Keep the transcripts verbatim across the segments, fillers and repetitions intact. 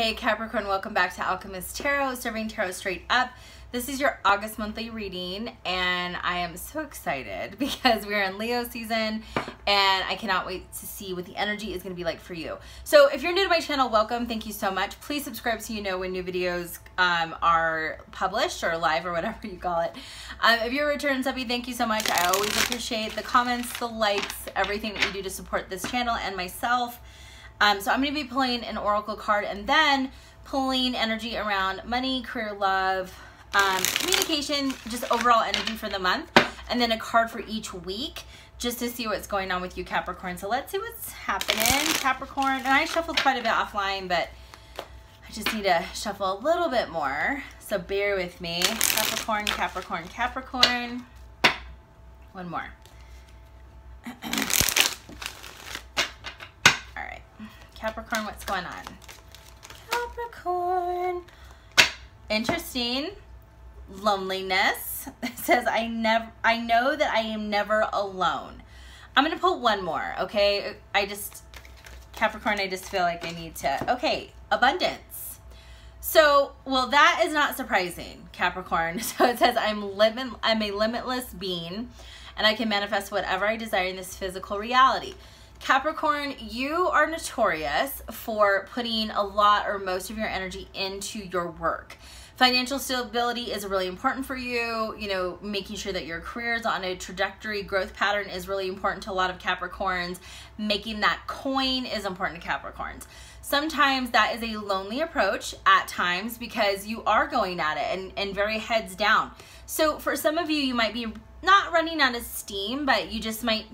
Hey Capricorn, welcome back to Alchemist Tarot, Serving Tarot Straight Up. This is your August monthly reading and I am so excited because we're in Leo season and I cannot wait to see what the energy is going to be like for you. So if you're new to my channel, welcome. Thank you so much. Please subscribe so you know when new videos um, are published or live or whatever you call it. Um, if you're a return subbie, thank you so much. I always appreciate the comments, the likes, everything that you do to support this channel and myself. Um, so I'm going to be pulling an oracle card and then pulling energy around money, career, love, um, communication, just overall energy for the month, and then a card for each week just to see what's going on with you, Capricorn. So let's see what's happening, Capricorn. And I shuffled quite a bit offline, but I just need to shuffle a little bit more. So bear with me, Capricorn, Capricorn, Capricorn. One more. Capricorn, what's going on? Capricorn. Interesting. Loneliness. It says, I never, I know that I am never alone. I'm going to pull one more, okay? I just, Capricorn, I just feel like I need to, okay, abundance. So, well, that is not surprising, Capricorn. So it says, I'm living, I'm a limitless being, and I can manifest whatever I desire in this physical reality. Capricorn, you are notorious for putting a lot or most of your energy into your work. Financial stability is really important for you. You know, making sure that your career is on a trajectory, growth pattern is really important to a lot of Capricorns. Making that coin is important to Capricorns. Sometimes that is a lonely approach at times because you are going at it and, and very heads down. So for some of you, you might be not running out of steam, but you just might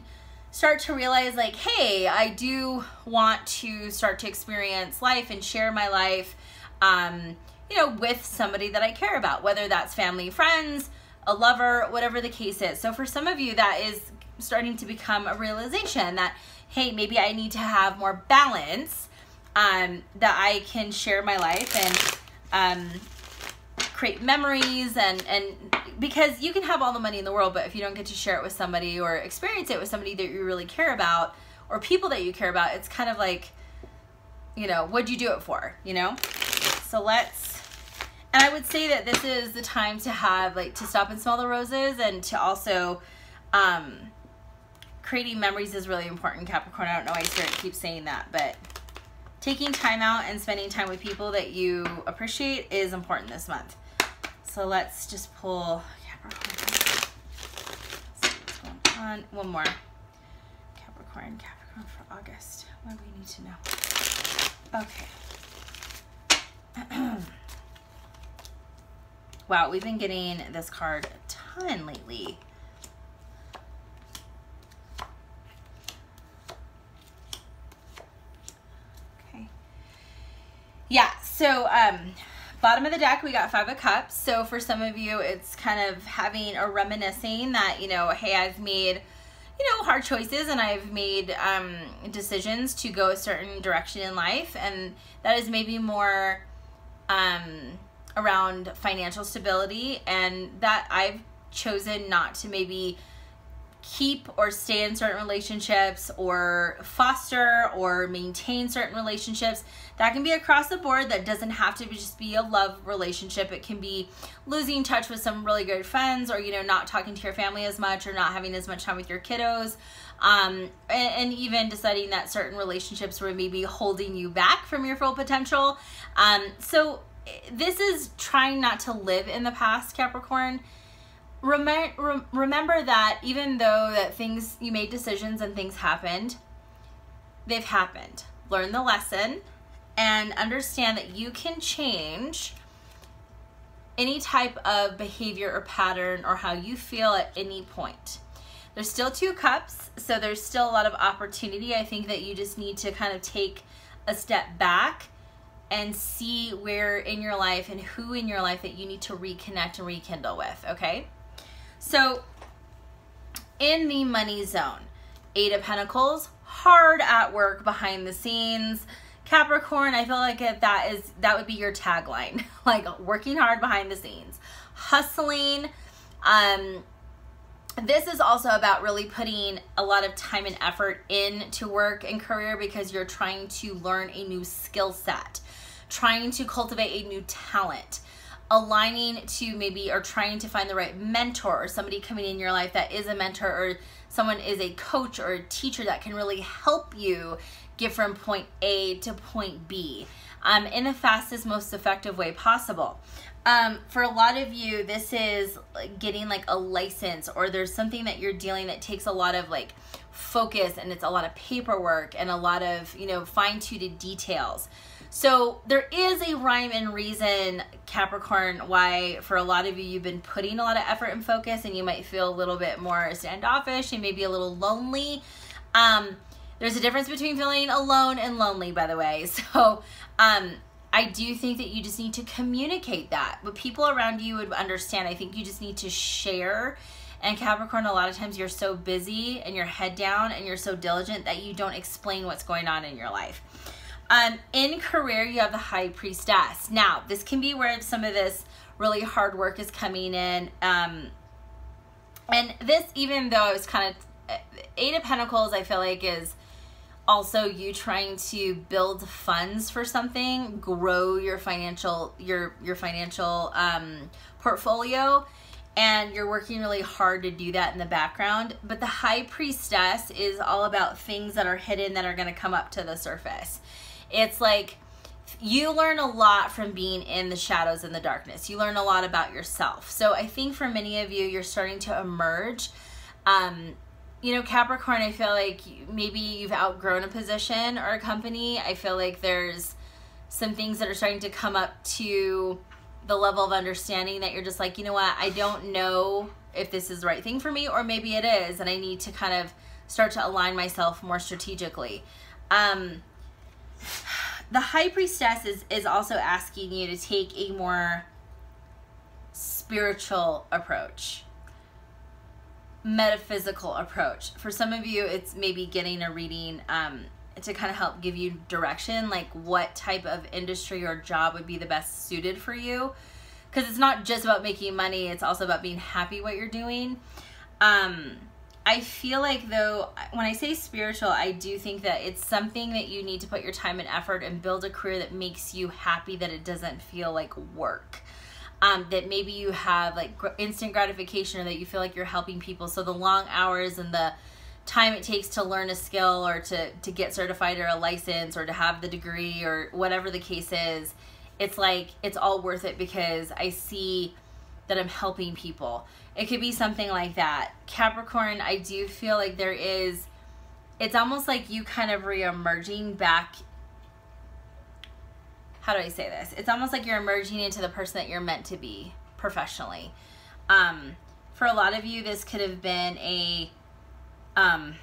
start to realize like, hey, I do want to start to experience life and share my life, um, you know, with somebody that I care about, whether that's family, friends, a lover, whatever the case is. So for some of you, that is starting to become a realization that, hey, maybe I need to have more balance, um, that I can share my life and um, create memories and, and because you can have all the money in the world, but if you don't get to share it with somebody or experience it with somebody that you really care about or people that you care about, it's kind of like, you know, what'd you do it for, you know? So let's, and I would say that this is the time to have, like, to stop and smell the roses and to also, um, creating memories is really important, Capricorn. I don't know why Spirit keeps saying that, but taking time out and spending time with people that you appreciate is important this month. So let's just pull Capricorn. See what's going on. One more. Capricorn, Capricorn for August. What do we need to know? Okay. Wow, we've been getting this card a ton lately. Okay. Yeah, so um bottom of the deck, we got Five of Cups. So for some of you, it's kind of having a reminiscing that, you know, hey, I've made, you know, hard choices and I've made um, decisions to go a certain direction in life. And that is maybe more um, around financial stability, and that I've chosen not to maybe keep or stay in certain relationships or foster or maintain certain relationships. That can be across the board. That doesn't have to be just be a love relationship. It can be losing touch with some really good friends, or, you know, not talking to your family as much, or not having as much time with your kiddos, um, and, and even deciding that certain relationships were maybe holding you back from your full potential. Um, so this is trying not to live in the past, Capricorn. Remember that even though that things, you made decisions and things happened, they've happened. Learn the lesson and understand that you can change any type of behavior or pattern or how you feel at any point. There's still two cups, so there's still a lot of opportunity. I think that you just need to kind of take a step back and see where in your life and who in your life that you need to reconnect and rekindle with, okay? So, in the money zone, Eight of Pentacles, hard at work behind the scenes. Capricorn, I feel like if that is, that would be your tagline, like working hard behind the scenes, hustling. Um, this is also about really putting a lot of time and effort into work and career because you're trying to learn a new skill set. trying to cultivate a new talent, aligning to maybe, or trying to find the right mentor or somebody coming in your life that is a mentor, or someone is a coach or a teacher that can really help you get from point A to point B um, in the fastest, most effective way possible. Um, for a lot of you, this is getting like a license, or there's something that you're dealing that takes a lot of like focus, and it's a lot of paperwork and a lot of, you know, fine-tuned details. So there is a rhyme and reason, Capricorn, why for a lot of you, you've been putting a lot of effort and focus, and you might feel a little bit more standoffish and maybe a little lonely. Um, there's a difference between feeling alone and lonely, by the way. So um, I do think that you just need to communicate that, but people around you would understand. I think you just need to share. And Capricorn, a lot of times you're so busy and you're head down and you're so diligent that you don't explain what's going on in your life. Um, in career, you have the High Priestess. Now, this can be where some of this really hard work is coming in. Um, and this, even though it's kind of, Eight of Pentacles, I feel like is also you trying to build funds for something, grow your financial, your, your financial um, portfolio. And you're working really hard to do that in the background. But the High Priestess is all about things that are hidden that are gonna come up to the surface. It's like you learn a lot from being in the shadows and the darkness. You learn a lot about yourself. So I think for many of you, you're starting to emerge. Um, you know, Capricorn, I feel like maybe you've outgrown a position or a company. I feel like there's some things that are starting to come up to the level of understanding that you're just like, you know what, I don't know if this is the right thing for me, or maybe it is, and I need to kind of start to align myself more strategically. Um, The High Priestess is, is also asking you to take a more spiritual approach, metaphysical approach. For some of you, it's maybe getting a reading um, to kind of help give you direction, like what type of industry or job would be the best suited for you. Because it's not just about making money, it's also about being happy what you're doing. Um, I feel like, though, when I say spiritual, I do think that it's something that you need to put your time and effort and build a career that makes you happy, that it doesn't feel like work. Um, that maybe you have like instant gratification, or that you feel like you're helping people. So the long hours and the time it takes to learn a skill, or to, to get certified or a license, or to have the degree, or whatever the case is, it's like it's all worth it because I see that I'm helping people. It could be something like that. Capricorn, I do feel like there is, it's almost like you kind of re-emerging back. How do I say this? It's almost like you're emerging into the person that you're meant to be professionally. Um, for a lot of you, this could have been a um,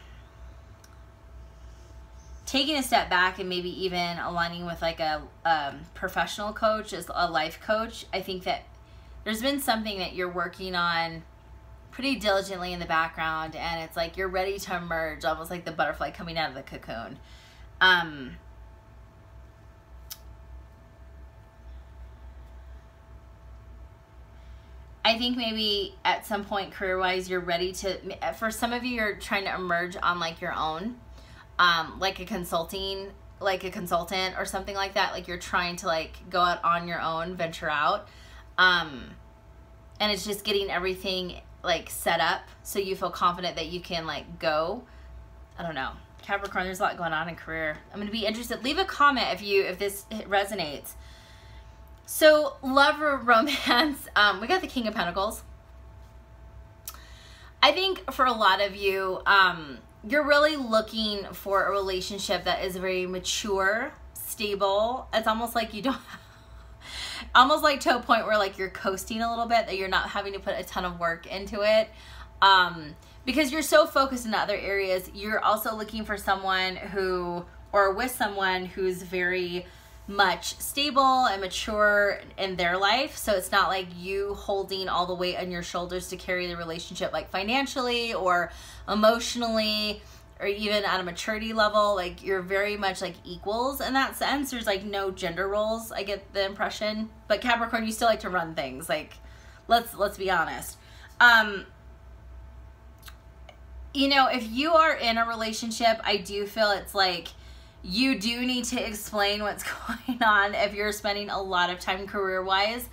taking a step back and maybe even aligning with like a um, professional coach, as a life coach. I think that there's been something that you're working on pretty diligently in the background, and it's like you're ready to emerge, almost like the butterfly coming out of the cocoon. Um, I think maybe at some point career-wise, you're ready to, for some of you, you're trying to emerge on like your own, um, like a consulting, like a consultant or something like that. Like you're trying to like go out on your own, venture out. Um, and it's just getting everything like set up so you feel confident that you can like go. I don't know. Capricorn, there's a lot going on in career. I'm going to be interested. Leave a comment if you, if this resonates. So love or romance, um, we got the King of Pentacles. I think for a lot of you, um, you're really looking for a relationship that is very mature, stable. It's almost like you don't have, almost like to a point where like you're coasting a little bit, that you're not having to put a ton of work into it, um, because you're so focused in other areas. You're also looking for someone who, or with someone who's very much stable and mature in their life. So it's not like you holding all the weight on your shoulders to carry the relationship, like financially or emotionally, or even at a maturity level. Like you're very much like equals in that sense. There's like no gender roles, I get the impression. But Capricorn, you still like to run things. Like let's let's be honest. Um, you know, if you are in a relationship, I do feel it's like you do need to explain what's going on if you're spending a lot of time career-wise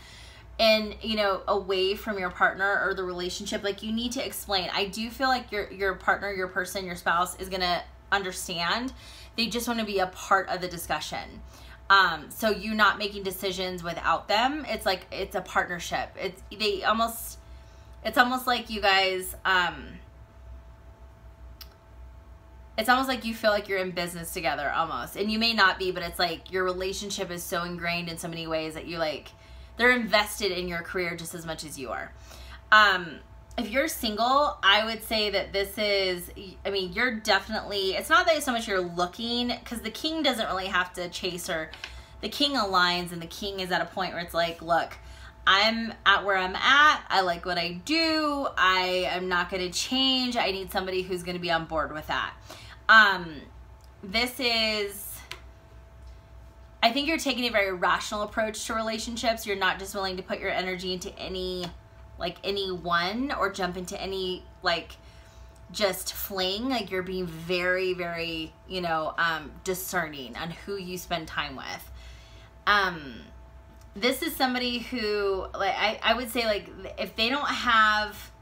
and, you know, away from your partner or the relationship. Like, you need to explain. I do feel like your your partner, your person, your spouse is gonna understand. They just want to be a part of the discussion. Um, so you not making decisions without them. It's like, it's a partnership. It's, they almost, it's almost like you guys, um, it's almost like you feel like you're in business together almost. And you may not be, but it's like your relationship is so ingrained in so many ways that you like, they're invested in your career just as much as you are. Um, if you're single, I would say that this is, I mean, you're definitely, it's not that so much you're looking, because the king doesn't really have to chase, or the king aligns, and the king is at a point where it's like, look, I'm at where I'm at. I like what I do. I am not going to change. I need somebody who's going to be on board with that. Um, this is, I think you're taking a very rational approach to relationships. You're not just willing to put your energy into any, like, any one, or jump into any, like, just fling. Like, you're being very, very, you know, um, discerning on who you spend time with. Um, this is somebody who, like, I, I would say, like, if they don't have,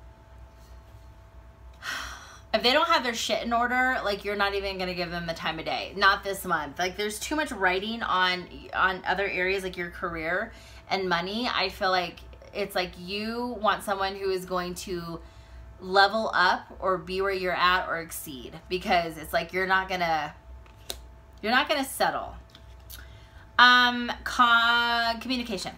if they don't have their shit in order, like, you're not even gonna give them the time of day. Not this month. Like, there's too much writing on on other areas, like your career and money. I feel like it's like you want someone who is going to level up or be where you're at or exceed, because it's like you're not gonna you're not gonna settle. Um, con communication.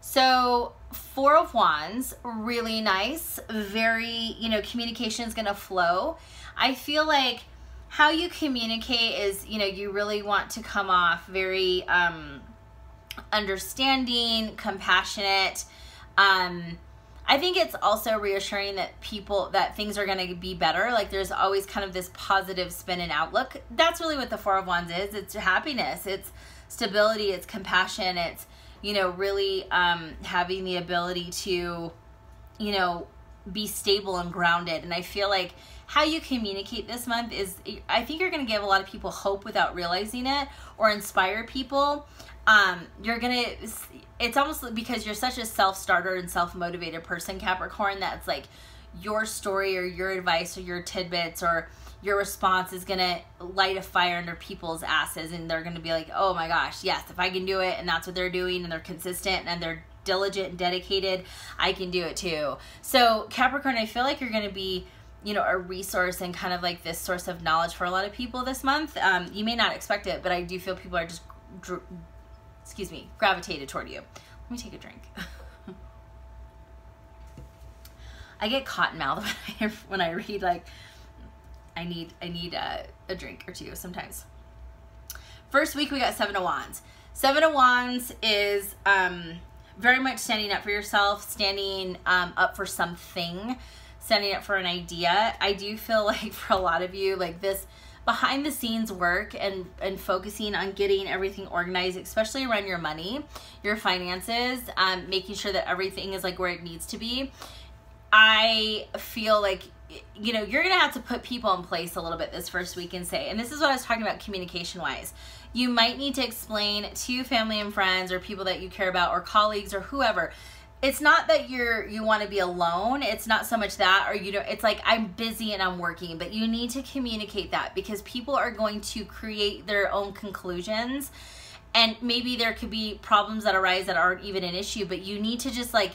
So Four of Wands, really nice. Very, you know, communication is gonna flow. I feel like how you communicate is, you know, you really want to come off very um, understanding, compassionate. Um, I think it's also reassuring that people, that things are gonna be better. Like, there's always kind of this positive spin and outlook. That's really what the Four of Wands is. It's happiness, it's stability, it's compassion, it's, you know, really um, having the ability to, you know, be stable and grounded. And I feel like how you communicate this month is, I think you're going to give a lot of people hope without realizing it, or inspire people. Um, you're going to, it's almost because you're such a self-starter and self-motivated person, Capricorn, that's like your story or your advice or your tidbits or your response is going to light a fire under people's asses, and they're going to be like, oh my gosh, yes, if I can do it, and that's what they're doing, and they're consistent and they're diligent and dedicated, I can do it too. So Capricorn, I feel like you're going to be, you know, a resource and kind of like this source of knowledge for a lot of people this month. Um, you may not expect it, but I do feel people are just, excuse me, gravitated toward you. Let me take a drink. I get cotton mouth when I, when I read, like, I need I need a, a drink or two sometimes. First week we got Seven of Wands. Seven of Wands is um, very much standing up for yourself, standing um, up for something, standing up for an idea. I do feel like for a lot of you, like, this behind the scenes work and, and focusing on getting everything organized, especially around your money, your finances, um, making sure that everything is like where it needs to be. I feel like, you know, you're going to have to put people in place a little bit this first week and say, and this is what I was talking about communication wise. You might need to explain to family and friends or people that you care about or colleagues or whoever. It's not that you're, you want to be alone. It's not so much that, or you don't, it's like, I'm busy and I'm working, but you need to communicate that, because people are going to create their own conclusions, and maybe there could be problems that arise that aren't even an issue, but you need to just like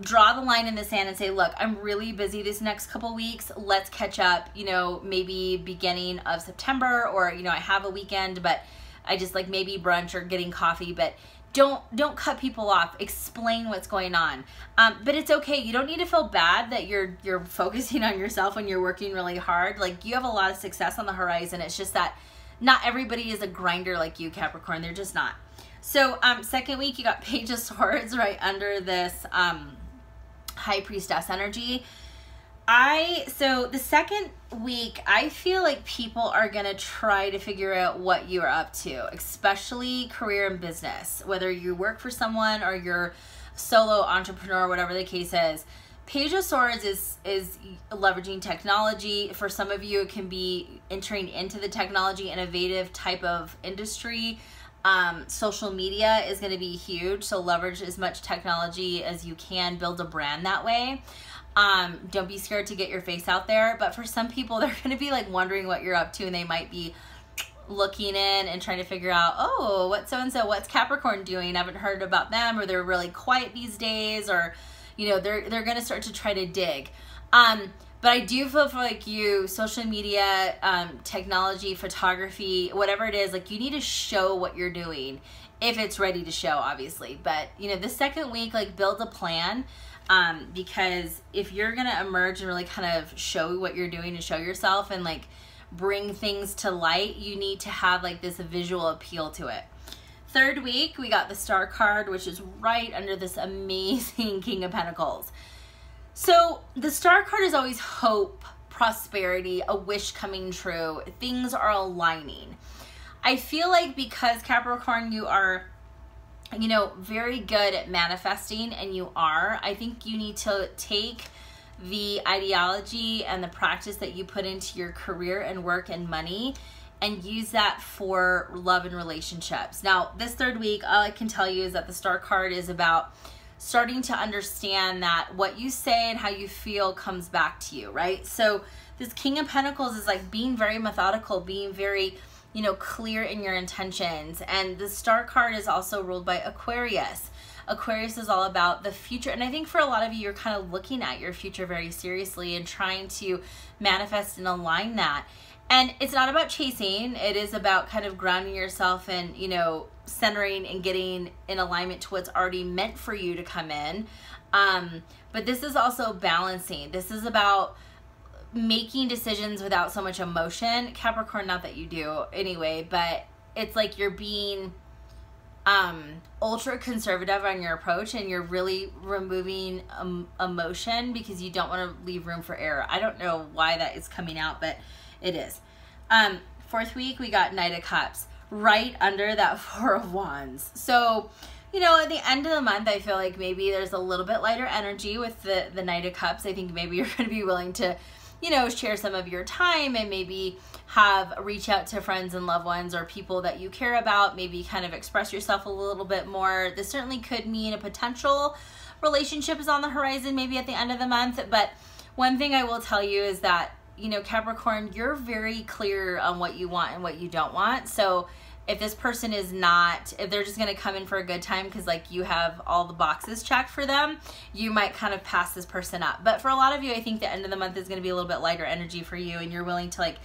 draw the line in the sand and say, look, I'm really busy this next couple weeks. Let's catch up, you know, maybe beginning of September, or, you know, I have a weekend, but I just like maybe brunch or getting coffee, but don't, don't cut people off. Explain what's going on. Um, but it's okay. You don't need to feel bad that you're, you're focusing on yourself when you're working really hard. Like, you have a lot of success on the horizon. It's just that not everybody is a grinder like you, Capricorn. They're just not. So, um, second week, you got Page of Swords right under this, um, High Priestess energy. I, so the second week, I feel like people are going to try to figure out what you're up to, especially career and business, whether you work for someone or you're solo entrepreneur, whatever the case is. Page of Swords is is leveraging technology. For some of you, it can be entering into the technology, innovative type of industry. Um, social media is going to be huge, so leverage as much technology as you can, build a brand that way. Um, don't be scared to get your face out there, but for some people, they're going to be like wondering what you're up to, and they might be looking in and trying to figure out, oh, what's so-and-so, what's Capricorn doing? I haven't heard about them, or they're really quiet these days, or you know, they're, they're going to start to try to dig. Um, but I do feel for like you, social media, um, technology, photography, whatever it is, like you need to show what you're doing if it's ready to show, obviously. But, you know, this second week, like build a plan, um, because if you're going to emerge and really kind of show what you're doing and show yourself and like bring things to light, you need to have like this visual appeal to it. Third week, we got the Star card, which is right under this amazing King of Pentacles. So the Star card is always hope, prosperity, a wish coming true. Things are aligning. I feel like because Capricorn, you are, you know, very good at manifesting, and you are. I think you need to take the ideology and the practice that you put into your career and work and money and use that for love and relationships. Now, this third week, all I can tell you is that the Star card is about starting to understand that what you say and how you feel comes back to you, right? So this King of Pentacles is like being very methodical, being very, you know, clear in your intentions. And the Star card is also ruled by Aquarius. Aquarius is all about the future. And I think for a lot of you, you're kind of looking at your future very seriously and trying to manifest and align that. And it's not about chasing, it is about kind of grounding yourself and, you know, centering and getting in alignment to what's already meant for you to come in. Um, but this is also balancing. This is about making decisions without so much emotion. Capricorn, not that you do anyway, but it's like you're being um, ultra conservative on your approach, and you're really removing um, emotion because you don't want to leave room for error. I don't know why that is coming out, but it is. Um, fourth week, we got Knight of Cups right under that Four of Wands. So, you know, at the end of the month, I feel like maybe there's a little bit lighter energy with the, the Knight of Cups. I think maybe you're going to be willing to, you know, share some of your time and maybe have reach out to friends and loved ones or people that you care about, maybe kind of express yourself a little bit more. This certainly could mean a potential relationship is on the horizon maybe at the end of the month. But one thing I will tell you is that, you know, Capricorn, you're very clear on what you want and what you don't want. So if this person is not, if they're just going to come in for a good time because like you have all the boxes checked for them, you might kind of pass this person up. But for a lot of you, I think the end of the month is going to be a little bit lighter energy for you, and you're willing to like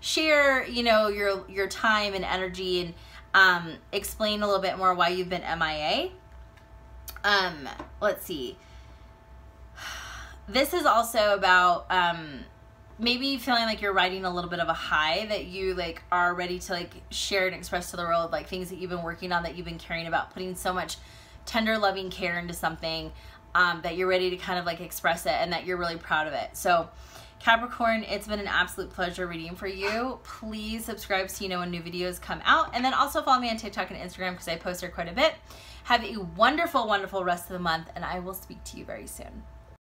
share, you know, your your time and energy and um, explain a little bit more why you've been M I A. Um, let's see. This is also about um, maybe feeling like you're riding a little bit of a high, that you like are ready to like share and express to the world like things that you've been working on, that you've been caring about, putting so much tender loving care into something, um, that you're ready to kind of like express it and that you're really proud of it. So Capricorn, it's been an absolute pleasure reading for you. Please subscribe so you know when new videos come out, and then also follow me on TikTok and Instagram because I post there quite a bit. Have a wonderful, wonderful rest of the month, and I will speak to you very soon.